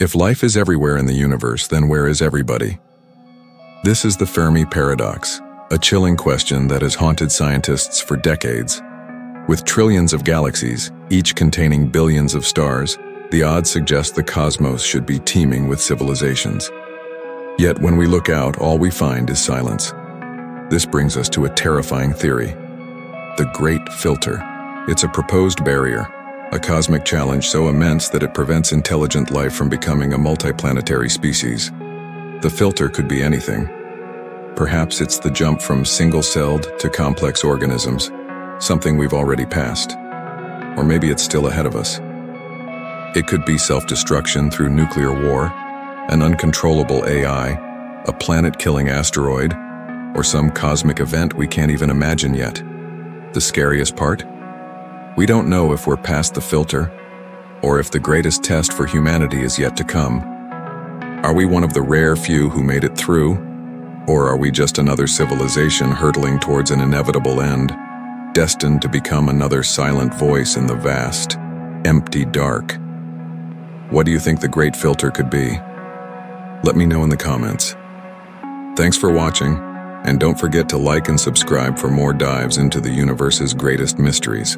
If life is everywhere in the universe, then where is everybody? This is the Fermi paradox, a chilling question that has haunted scientists for decades. With trillions of galaxies, each containing billions of stars, the odds suggest the cosmos should be teeming with civilizations. Yet when we look out, all we find is silence. This brings us to a terrifying theory: the Great Filter. It's a proposed barrier, a cosmic challenge so immense that it prevents intelligent life from becoming a multiplanetary species. The filter could be anything. Perhaps it's the jump from single-celled to complex organisms, something we've already passed. Or maybe it's still ahead of us. It could be self-destruction through nuclear war, an uncontrollable AI, a planet-killing asteroid, or some cosmic event we can't even imagine yet. The scariest part? We don't know if we're past the filter, or if the greatest test for humanity is yet to come. Are we one of the rare few who made it through, or are we just another civilization hurtling towards an inevitable end, destined to become another silent voice in the vast, empty dark? What do you think the Great Filter could be? Let me know in the comments. Thanks for watching, and don't forget to like and subscribe for more dives into the universe's greatest mysteries.